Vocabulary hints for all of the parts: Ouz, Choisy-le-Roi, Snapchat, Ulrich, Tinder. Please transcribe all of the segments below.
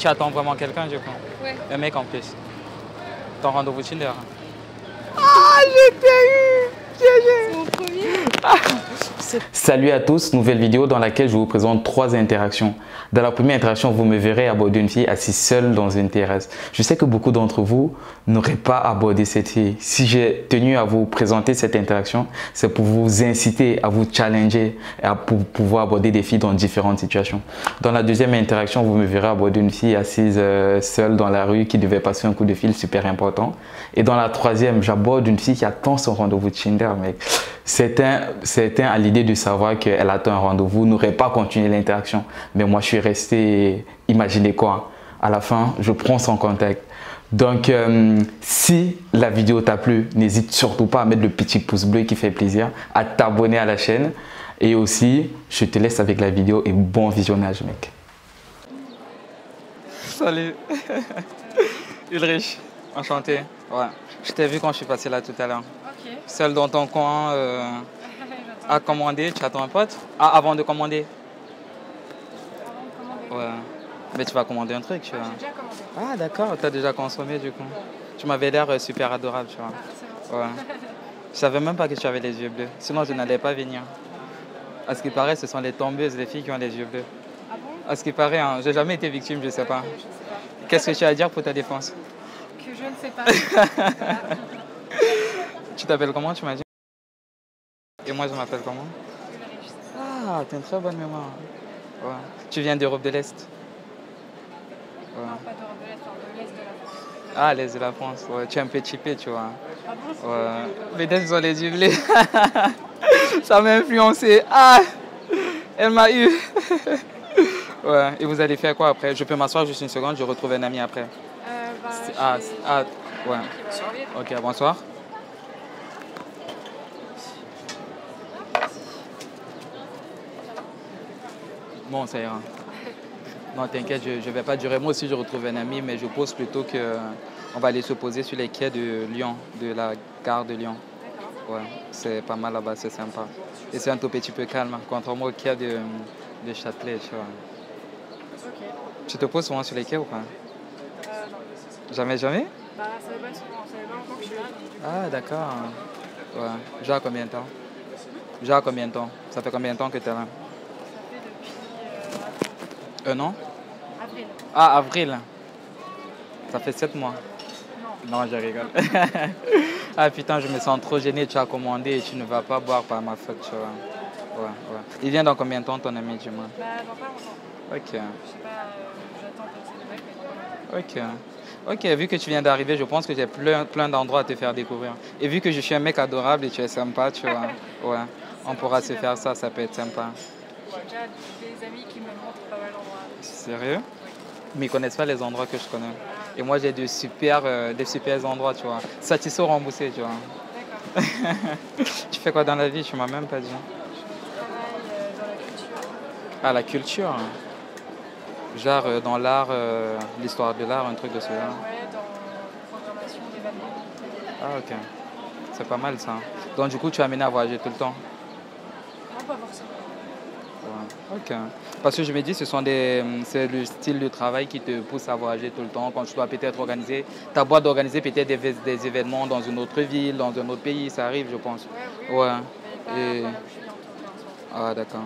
Tu attends vraiment quelqu'un, je crois. Ouais. Un mec en plus. Ton rendez-vous Tinder. Ah, je t'ai eu! C'est mon premier. Salut à tous, nouvelle vidéo dans laquelle je vous présente 3 interactions. Dans la première interaction, vous me verrez aborder une fille assise seule dans une terrasse. Je sais que beaucoup d'entre vous n'auraient pas abordé cette fille. Si j'ai tenu à vous présenter cette interaction, c'est pour vous inciter à vous challenger et pour pouvoir aborder des filles dans différentes situations. Dans la deuxième interaction, vous me verrez aborder une fille assise seule dans la rue qui devait passer un coup de fil super important. Et dans la troisième, j'aborde une fille qui attend son rendez-vous de Tinder, mec. Certains à l'idée de savoir qu'elle attend un rendez-vous n'auraient pas continué l'interaction. Mais moi, je suis resté, imaginez quoi. À la fin, je prends son contact. Donc, si la vidéo t'a plu, n'hésite surtout pas à mettre le petit pouce bleu qui fait plaisir, à t'abonner à la chaîne. Et aussi, je te laisse avec la vidéo et bon visionnage, mec. Salut, Ulrich, enchanté. Ouais. Je t'ai vu quand je suis passé là tout à l'heure. Okay. Celle dans ton coin à commander, tu attends un pote. Ah, avant de commander. Ouais. Mais tu vas commander un truc, tu vois. Ah, j'ai déjà commandé. Ah, d'accord, tu as déjà consommé du coup. Ouais. Tu m'avais l'air super adorable, tu vois. Ah, c'est bon. Ouais. Je savais même pas que tu avais les yeux bleus, sinon je n'allais pas venir. À ce qui paraît, ce sont les tombeuses, les filles qui ont les yeux bleus. Ah bon? À ce qui paraît, hein, j'ai jamais été victime, je sais pas. Je sais pas. Qu'est-ce que tu as à dire pour ta défense? Que je ne sais pas. Tu t'appelles comment, tu m'as dit? Et moi, je m'appelle comment? Ah, t'as une très bonne mémoire. Ouais. Tu viens d'Europe de l'Est? Ouais. Non, pas d'Europe de l'Est, de l'Est de la France. Ah, l'Est de la France, ouais. Tu es un peu chippé, tu vois. Ah bon, ouais. Mais d'être sur les yeux bleus. Ça m'a influencé. Ah, elle m'a eu. Ouais. Et vous allez faire quoi après? Je peux m'asseoir juste une seconde, je retrouve un ami après. Ouais. Ok, bonsoir. Bon, ça ira. Non, t'inquiète, je ne vais pas durer. Moi aussi, je retrouve un ami, mais je pose plutôt que... On va aller se poser sur les quais de Lyon, de la gare de Lyon. Ouais, c'est pas mal là-bas, c'est sympa. Et c'est un tout petit peu calme, contrairement au quai de Châtelet, tu vois. Okay. Tu te poses souvent sur les quais ou pas? Non. Jamais? Bah, ça va pas souvent. Ça fait pas longtemps que je suis là. Ah, d'accord. Ouais. Genre combien de temps? Ça fait combien de temps que tu es là? Un an? Avril. Ah, avril. Ça fait 7 mois. Non, je rigole. Ah putain, je me sens trop gêné. Tu as commandé et tu ne vas pas boire par ma faute, tu vois. Ouais. Il vient dans combien de temps, ton ami, du moins? Bah, dans pas longtemps. Ok. Je sais pas, j'attends de ses nouvelles. Ok, vu que tu viens d'arriver, je pense que j'ai plein d'endroits à te faire découvrir. Et vu que je suis un mec adorable et tu es sympa, tu vois. Ouais. On pourra se faire ça, ça peut être sympa. J'ai déjà des amis qui me montrent pas mal d'endroits. Sérieux? Oui. Mais ils ne connaissent pas les endroits que je connais. Ah. Et moi, j'ai des super endroits, tu vois. Satisfait remboursé, tu vois. D'accord. Tu fais quoi dans la vie? Tu m'as même pas dit. Je travaille dans la culture. Ah, la culture? Genre dans l'art, l'histoire de l'art, un truc de ce genre. Ouais, dans la programmation d'événements. Ah, ok. C'est pas mal, ça. Donc, du coup, tu as amené à voyager tout le temps? Non, pas forcément. Ok. Parce que je me dis, c'est le style de travail qui te pousse à voyager tout le temps. Quand tu dois peut-être organiser, t'as beau d'organiser peut-être des événements dans une autre ville, dans un autre pays, ça arrive, je pense. Ouais. Oui, ouais. Ah, d'accord.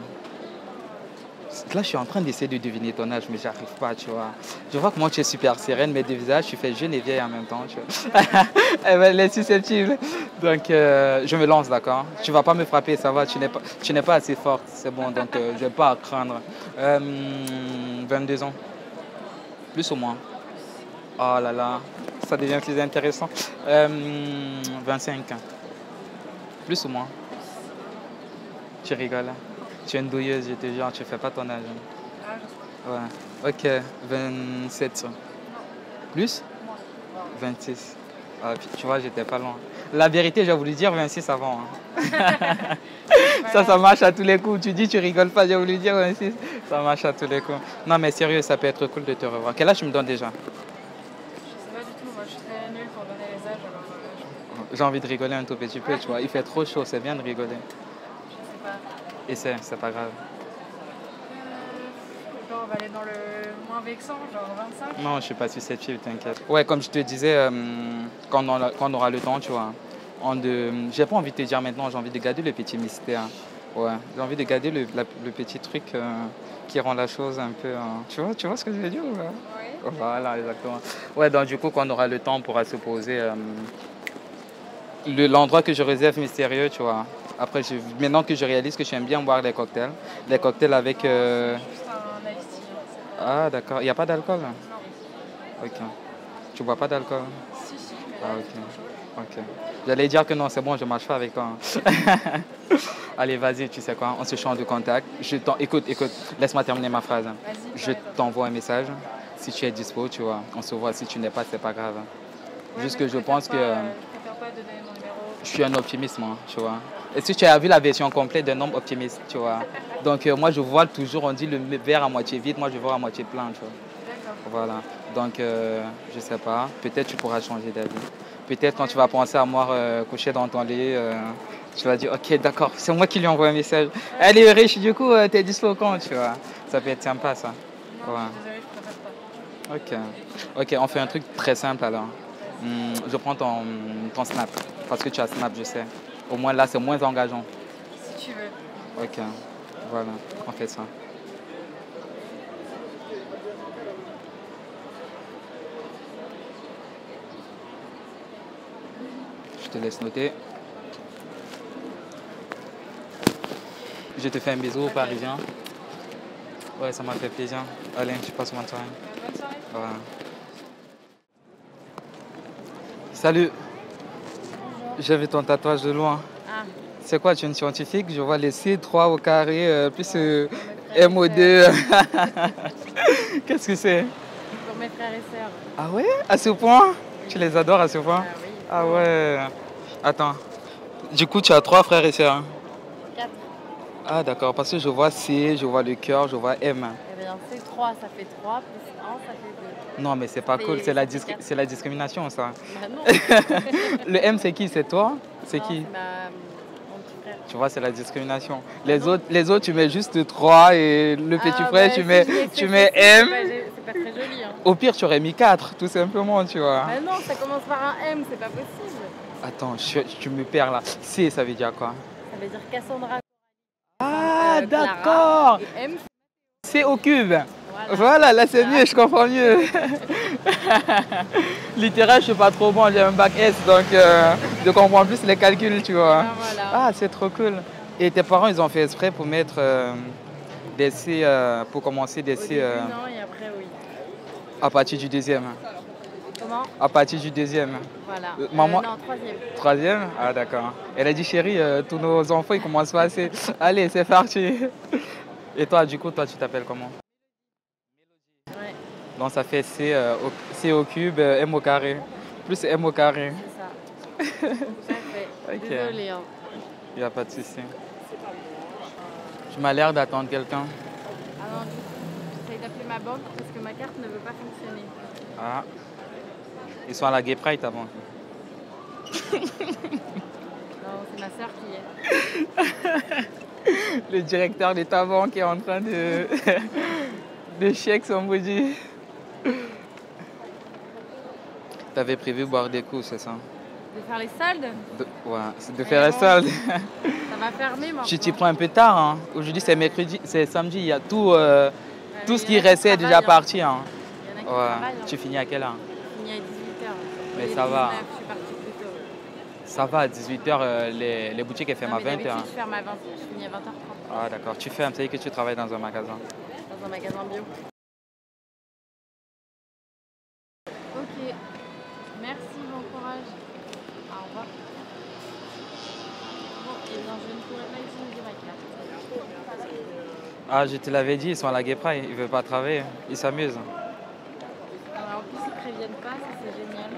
Là, je suis en train d'essayer de deviner ton âge, mais j'arrive pas, tu vois. Je vois que moi, tu es super sereine, mais des visages, tu fais jeune et vieille en même temps, tu vois. Elle est susceptible. Donc, je me lance, d'accord? Tu vas pas me frapper, ça va, tu n'es pas assez forte, c'est bon, donc je n'ai pas à craindre. 22 ans, plus ou moins? Oh là là, ça devient plus intéressant. 25 ans, plus ou moins? Tu rigoles? Tu es une douilleuse, je te jure, tu ne fais pas ton âge. Ah, je sais. Ouais. Ok, 27. Non. Plus? Moi. 26. Ah, tu vois, j'étais pas loin. La vérité, j'ai voulu dire 26 avant. Hein. Ouais. Ça marche à tous les coups. Tu dis, tu rigoles pas, j'ai voulu dire 26. Ça marche à tous les coups. Non, mais sérieux, ça peut être cool de te revoir. Quel âge tu me donnes déjà? Je sais pas du tout. Moi, je suis très nulle pour donner les âges. Alors... J'ai envie de rigoler un tout petit peu, tu vois. Il fait trop chaud, c'est bien de rigoler. Je sais pas. Et c'est pas grave. Dans on va aller dans le moins vexant, genre 25. Non, je suis pas susceptible, t'inquiète. Ouais, comme je te disais, quand on aura le temps, tu vois. J'ai pas envie de te dire maintenant, j'ai envie de garder le petit mystère. Ouais, j'ai envie de garder le petit truc qui rend la chose un peu... Tu vois ce que je veux dire? Oui. Voilà, exactement. Ouais, donc du coup, quand on aura le temps, on pourra se poser... l'endroit que je réserve mystérieux, tu vois. Après, maintenant que je réalise que j'aime bien boire des cocktails. Les cocktails avec... Juste un iced tea. Ah, d'accord. Il n'y a pas d'alcool? Non. Ok. Tu bois pas d'alcool? Si, si. Ah, ok. Ok. J'allais dire que non, c'est bon, je marche pas avec toi. Allez, vas-y, tu sais quoi, on se change de contact. Écoute, laisse-moi terminer ma phrase. Je t'envoie un message. Si tu es dispo, tu vois, on se voit. Si tu n'es pas, c'est pas grave. Ouais, juste que je pense que... pas de donner mon numéro. Je suis un optimiste, moi, tu vois. Et si tu as vu la version complète d'un homme optimiste, tu vois. Donc, moi, je vois toujours, on dit le verre à moitié vide, moi, je vois à moitié plein, tu vois. D'accord. Voilà. Donc, je sais pas. Peut-être tu pourras changer d'avis. Peut-être quand tu vas penser à moi couché dans ton lit, tu vas dire, ok, d'accord, c'est moi qui lui envoie un message. Elle est riche, du coup, t'es dispo quand, tu vois. Ça peut être sympa, ça. Non, ouais. Désolée, je préfère pas. Ok. Ok, on fait un truc très simple, alors. Je prends ton Snap, parce que tu as Snap, je sais. Au moins là, c'est moins engageant. Si tu veux. Ok, voilà, on fait ça. Je te laisse noter. Je te fais un bisou, okay. Parisien. Ouais, ça m'a fait plaisir. Allez, tu passes bonne soirée. Bonne soirée. Ouais. Salut, j'ai vu ton tatouage de loin. Ah. C'est quoi, tu es une scientifique? Je vois les C3 au carré, plus MO2. Qu'est-ce que c'est? Pour mes frères et sœurs. Ah ouais? À ce point? Oui. Tu les adores à ce point? Ah oui. Ah ouais. Attends, du coup tu as 3 frères et sœurs? 4. Ah d'accord, parce que je vois C, je vois le cœur, je vois M. Eh bien C3 ça fait 3, plus 1 ça fait 2. Non, mais c'est pas cool, c'est la discrimination, ça. Bah non. Le M, c'est qui? C'est toi? C'est qui? Mon petit frère. Tu vois, c'est la discrimination. Les autres, tu mets juste 3 et le petit frère, bah, tu mets M. C'est pas très joli. Hein. Au pire, tu aurais mis 4, tout simplement, tu vois. Mais bah non, ça commence par un M, c'est pas possible. Attends, tu me perds là. C, ça veut dire quoi? Ça veut dire Cassandra. Ah, d'accord. Et M, c'est au cube. Voilà, là c'est mieux, je comprends mieux. Littéraire, je suis pas trop bon, j'ai un bac S, donc je comprends plus les calculs, tu vois. Ah, voilà. Ah c'est trop cool. Et tes parents, ils ont fait exprès pour mettre des C, pour commencer des C... non, et après, oui. À partir du 2e. Comment? À partir du 2e. Voilà. Maman... non, 3e. 3e? Ah d'accord. Elle a dit, chérie, tous nos enfants, ils commencent pas assez. Allez, c'est parti. Et toi, du coup, toi, tu t'appelles comment? Donc ça fait C au cube, M au carré, plus M au carré. C'est ça. Ça fait. Okay. Désolée. Hein. Il n'y a pas de souci. Tu m'as l'air d'attendre quelqu'un. Alors, j'essaie d'appeler ma banque parce que ma carte ne veut pas fonctionner. Ah. Ils sont à la Gay Pride avant. Non, c'est ma soeur qui est. Le directeur de ta banque est en train de... chèques sont maudits. T'avais prévu boire des coups, c'est ça? De faire les soldes? Ouais, c'est de faire les soldes. Ça va fermer maintenant. Tu t'y prends un peu tard, hein. Aujourd'hui, c'est mercredi, c'est samedi, il y a tout, tout ce qui restait est déjà parti, hein. Il y en a qui travaillent, hein. Tu finis à quelle heure? Je finis à 18h. Mais ça va. Je suis partie plus tôt. Ça va, à 18h, les boutiques, elles ferment à 20h. Je ferme à 20h, je finis à 20h30. Ah d'accord, tu fermes, ça veut dire que tu travailles dans un magasin. Dans un magasin bio. Ok, merci, bon courage. Au revoir. Bon, et bien, je ne pourrais pas utiliser ma carte. Ah, je te l'avais dit, ils sont à la Gay Pride, ils ne veulent pas travailler, ils s'amusent. En plus, ils ne préviennent pas, ça c'est génial.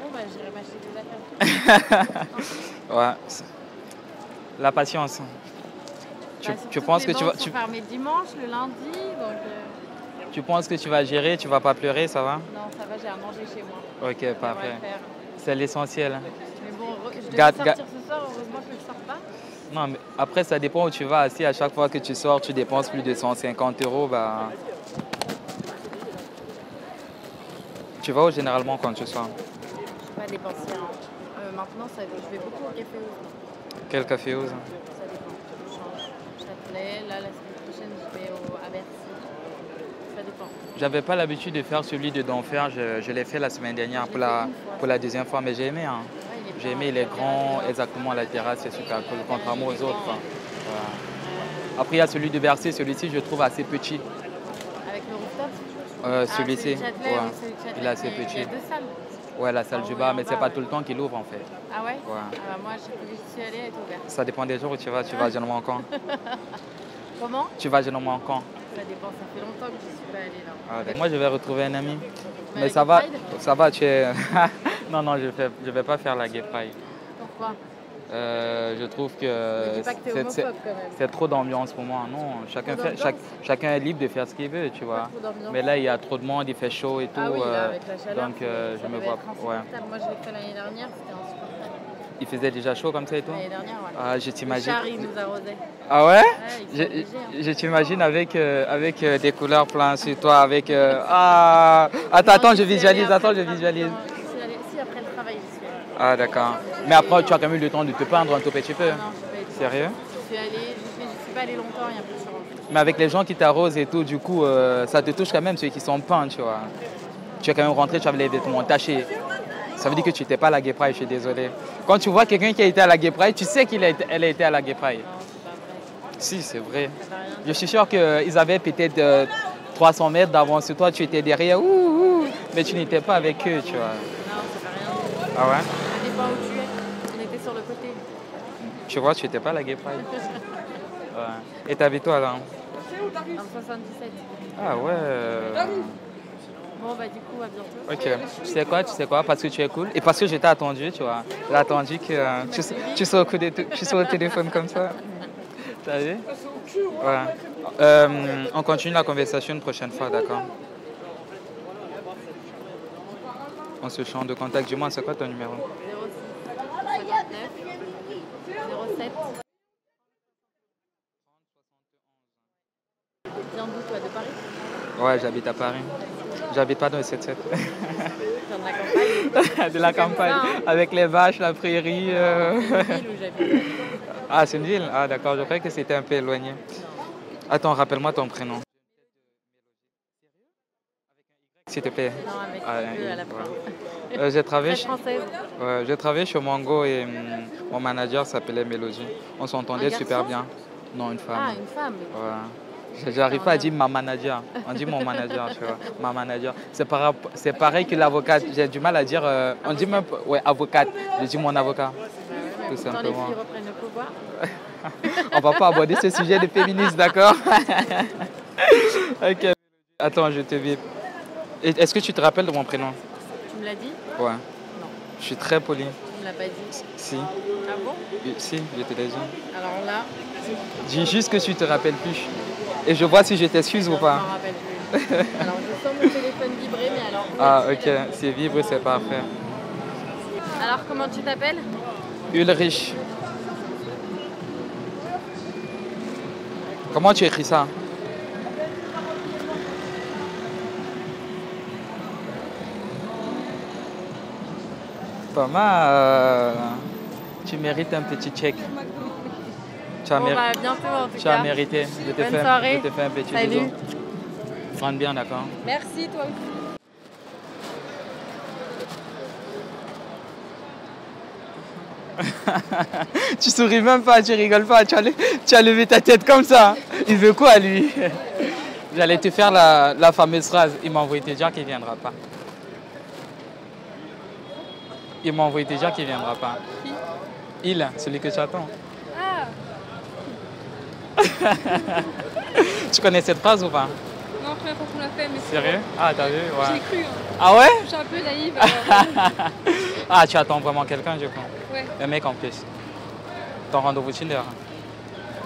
Bon, bah, j'irai m'acheter des affaires. Ouais, la patience. Tu penses que tu vas... Tu fermes dimanche, le lundi, donc... Tu penses que tu vas gérer, tu vas pas pleurer, ça va? Non, ça va, j'ai à manger chez moi. Ok, parfait. C'est l'essentiel. Mais bon, je devais sortir ce soir, heureusement que je ne sors pas. Non, mais après, ça dépend où tu vas. Si à chaque fois que tu sors, tu dépenses plus de 150 €, bah... Tu vas où généralement quand tu sors? Pas dépenser. Maintenant, ça, je vais beaucoup au café Ouz. Quel café Ouz? Ça dépend. Je change. Châtelet, là, la semaine prochaine, je vais à Bercy. Ça dépend. J'avais pas l'habitude de faire celui de Denfert. Je l'ai fait la semaine dernière pour la deuxième fois, mais j'ai aimé. Hein. Ouais, j'ai aimé, il est grand, exactement à la terrasse, c'est super cool, contrairement aux autres. Hein. Voilà. Après, il y a celui de Bercy, celui-ci, je trouve assez petit. Avec le rooftop? Celui-ci, il est assez petit. Il y a deux salles. Ouais, la salle du bas, mais c'est pas tout le temps qu'il ouvre en fait. Ah ouais? Ouais. Ah bah moi, je suis allée, elle est ouverte. Ça dépend des jours où tu vas. Tu vas généralement quand? Comment? Tu vas généralement quand? Ça dépend, ça fait longtemps que je suis pas allée là. Ah, ouais. Moi, je vais retrouver un ami. Mais ça va, tu es... Non, non, je vais pas faire la gay pride. Pourquoi? Je trouve que c'est trop d'ambiance pour moi. Non, chacun est libre de faire ce qu'il veut, tu vois. Mais là, il y a trop de monde, il fait chaud et tout. Ah oui, là, avec la chaleur, donc je me vois pas. Ouais. Moi, je l'ai fait l'année dernière, c'était insupportable. Il faisait déjà chaud comme ça et tout. L'année dernière, ouais. Ah, je t'imagine. Le char, il nous arrosait. Ah ouais? Ouais, je t'imagine avec des couleurs pleines sur toi, avec. Ah, attends, je visualise. Attends, je visualise. Si après le travail, je suis. Ah d'accord. Mais après, tu as quand même eu le temps de te peindre un tout petit peu. Non, je vais être... Sérieux? Je suis pas allée longtemps, il y a plus de chance. Mais avec les gens qui t'arrosent et tout, du coup, ça te touche quand même, ceux qui sont peints, tu vois. Tu es quand même rentré, tu avais les vêtements tachés. Ça veut dire que tu n'étais pas à la Gay Pride, je suis désolé. Quand tu vois quelqu'un qui a été à la Gay Pride, tu sais qu'elle a été à la Gay Pride. Non, c'est pas vrai. Si, c'est vrai. Je suis sûr qu'ils avaient peut-être 300 mètres d'avance sur toi, tu étais derrière, ouh, ouh, mais tu n'étais pas avec eux, tu vois. Non, c'est pas rien. Ah ouais? On était sur le côté. Tu vois, tu n'étais pas à la Gay Pride. Ouais. Et t'habites toi là? En 77. Ah ouais. Bon bah du coup, à bientôt. Ok. Tu sais quoi? Parce que tu es cool. Et parce que je t'ai attendu, tu vois. J'ai attendu que tu sois au téléphone comme ça. T'as vu? Ouais. On continue la conversation une prochaine fois, d'accord? On se change de contact. Dis-moi, c'est quoi ton numéro? 06 59 07. Tu viens d'où toi? De Paris? Ouais, j'habite à Paris. J'habite pas dans le 7-7. Dans la campagne? De la campagne, avec les vaches, la prairie. C'est une ville où j'habite. Ah, c'est une ville? Ah d'accord, je croyais que c'était un peu éloigné. Attends, rappelle-moi ton prénom. S'il te plaît. Non, avec à la ouais. J'ai travaillé chez Mango et mon manager s'appelait Mélodie. On s'entendait super bien. Non, une femme. Ah, une femme. Ouais. J'arrive pas à dire ma manager. On dit mon manager, tu vois. Ma manager. C'est pareil que l'avocate. J'ai du mal à dire. On dit même. Ouais, avocate. Je dis mon avocat. Tout simplement. Les filles reprennent le pouvoir. On va pas aborder ce sujet de féministe, d'accord? Ok. Attends, je te vibre. Est-ce que tu te rappelles de mon prénom? Tu me l'as dit? Ouais. Non. Je suis très poli. Tu me l'as pas dit? Si. Ah bon? Si, je te l'ai dit. Alors là... Dis juste que tu te rappelles plus. Et je vois si je t'excuse ou pas. Je ne me rappelle plus. Alors je sens mon téléphone vibrer, mais alors... Ah ok, c'est vibre, c'est parfait. Alors comment tu t'appelles? Ulrich. Comment tu écris ça? Pas mal. Tu mérites un petit check. Tu as, mérité. Je te fais un petit bisou. Prends bien, d'accord? Merci, toi aussi. Tu souris même pas, tu rigoles pas. Tu as levé ta tête comme ça. Il veut quoi, lui? J'allais te faire la fameuse phrase. Il m'a envoyé te dire qu'il ne viendra pas. Il m'a envoyé déjà qu'il ne viendra pas. Qui? Il, celui que tu attends. Ah. Tu connais cette phrase ou pas? Non, première fois qu'on l'a fait, mais c'est... Sérieux? Ah, t'as vu? Ouais. J'ai cru. Hein. Ah ouais? Je suis un peu naïve. Alors... Ah, tu attends vraiment quelqu'un, je crois. Ouais. Un mec en plus. Ton rendez-vous Tinder.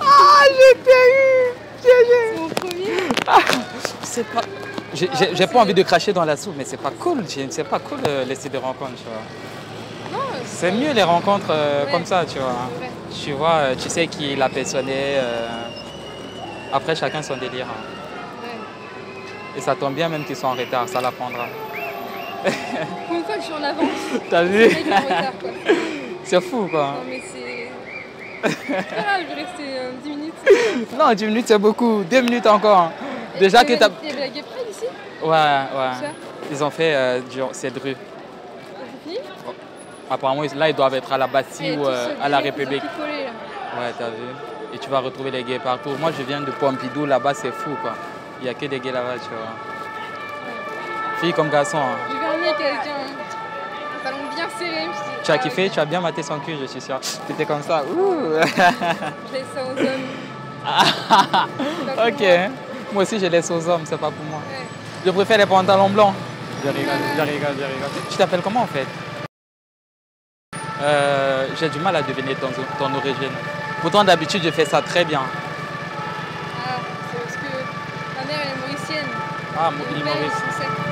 Ah, je t'ai eu! C'est mon premier. Ah, c'est pas... J'ai pas envie de cracher dans la soupe, mais c'est pas cool. C'est pas cool, les sites de rencontres, tu vois. C'est mieux les rencontres comme ça, tu vois. Ouais. tu vois, tu sais qui la personne est. Après, chacun son délire. Hein. Ouais. Et ça tombe bien même qu'ils sont en retard, ça l'apprendra. Pour une fois que je suis en avance. T'as vu? C'est fou quoi. Non mais c'est... Ah, je vais rester 10 minutes. Non, 10 minutes c'est beaucoup, 2 minutes encore. Et déjà que t'as... Il y avait la Gay Pride ici? Ouais, ouais. Ils ont fait cette rue. Apparemment, là, ils doivent être à la Bastille ou à la République. Picolés, ouais, t'as vu. Et tu vas retrouver les gays partout. Moi, je viens de Pompidou, là-bas, c'est fou, quoi. Il n'y a que des gays là-bas, tu vois. Ouais. Filles comme garçons. Hein. J'ai vu un mec avec un talon bien serré. Tu as kiffé, tu as bien maté son cul, je suis sûre. Tu étais comme ça. Ouh. Je laisse ça aux hommes. Ok. Moi aussi, je laisse aux hommes, c'est pas pour moi. Ouais. Je préfère les pantalons blancs. Je rigole, je rigole, je rigole. Tu t'appelles comment, en fait? J'ai du mal à deviner ton origine. Pourtant, d'habitude, je fais ça très bien. Ah, c'est parce que ma mère est mauricienne. Ah, il Maurice.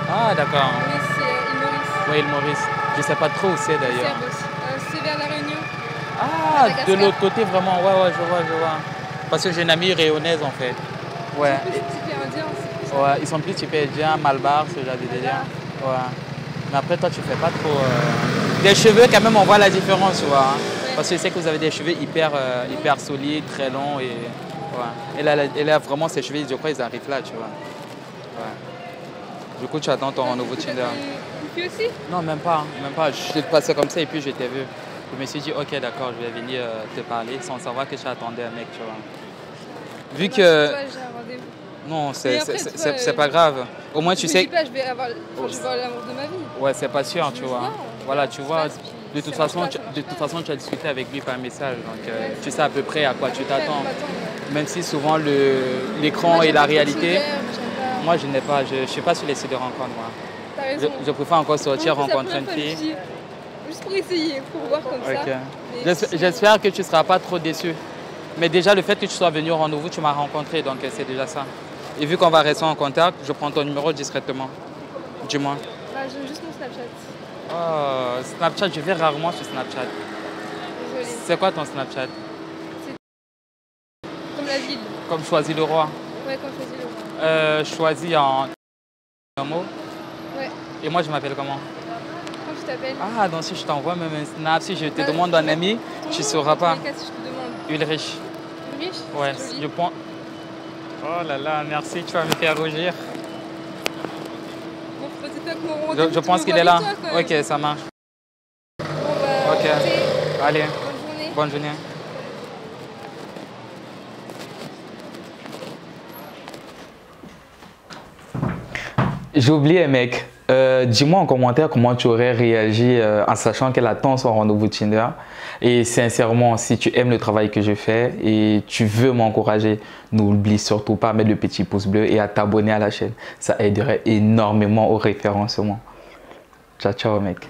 Ah, d'accord. Mais c'est il Maurice. Oui, il Maurice. Je ne sais pas trop où c'est d'ailleurs. C'est vers la Réunion. Ah, de l'autre côté, vraiment. Ouais, ouais, je vois, je vois. Parce que j'ai une amie réunionnaise en fait. Ouais. Ils sont plus typés indiens aussi. Ouais, ils sont plus typés indiens, Malbar, ce genre de délire. Ouais. Mais après, toi, tu fais pas trop. Des cheveux, quand même, on voit la différence, tu vois. Hein. Ouais. Parce que je sais que vous avez des cheveux hyper, hyper solides, très longs. Et, ouais. et là, vraiment, ces cheveux, je crois, ils arrivent là, tu vois. Ouais. Du coup, tu attends ton nouveau Tinder. Tu aussi? Non, même pas. Même pas. Je suis passé comme ça et puis je t'ai vu. Je me suis dit, ok, d'accord, je vais venir te parler sans savoir que j'attendais un mec, tu vois. Vu que. Toi, non, c'est pas grave. Au moins, tu sais. Je dis pas, je vais avoir l'amour de ma vie. Ouais, c'est pas sûr, tu vois. Voilà, tu vois, de toute façon, tu as discuté avec lui par message, donc tu sais à peu près à quoi tu t'attends. Même si souvent l'écran et la réalité, moi je n'ai pas, je ne suis pas sur les sites de rencontre, moi. T'as raison. Je préfère encore sortir, rencontrer une fille. Juste pour essayer, pour voir comme ça. J'espère que tu ne seras pas trop déçu. Mais déjà, le fait que tu sois venu au rendez-vous, tu m'as rencontré, donc c'est déjà ça. Et vu qu'on va rester en contact, je prends ton numéro discrètement, du moins. Bah, j'ai juste mon Snapchat. Oh, Snapchat, je vais rarement sur Snapchat. C'est quoi ton Snapchat? C'est comme la ville. Comme Choisy-le-Roi. Ouais, comme Choisy-le-Roi. Choisy en un mot. Ouais. Et moi, je m'appelle comment? Comment tu t'appelles? Ah, donc si je t'envoie même un Snap, si je te demande un ami, tu ne sauras pas. Si je te demande. Ulrich. Ulrich? Ouais, je prends... Oh là là, merci, tu vas me faire rougir. Je pense qu'il est là. Toi, ok, ça marche. Bon, bah, ok. Allez. Bonne journée. Bonne journée. J'ai oublié, mec. Dis-moi en commentaire comment tu aurais réagi en sachant qu'elle attend son rendez-vous Tinder. Et sincèrement, si tu aimes le travail que je fais et tu veux m'encourager, n'oublie surtout pas à mettre le petit pouce bleu et à t'abonner à la chaîne. Ça aiderait énormément au référencement. Ciao, ciao, mec.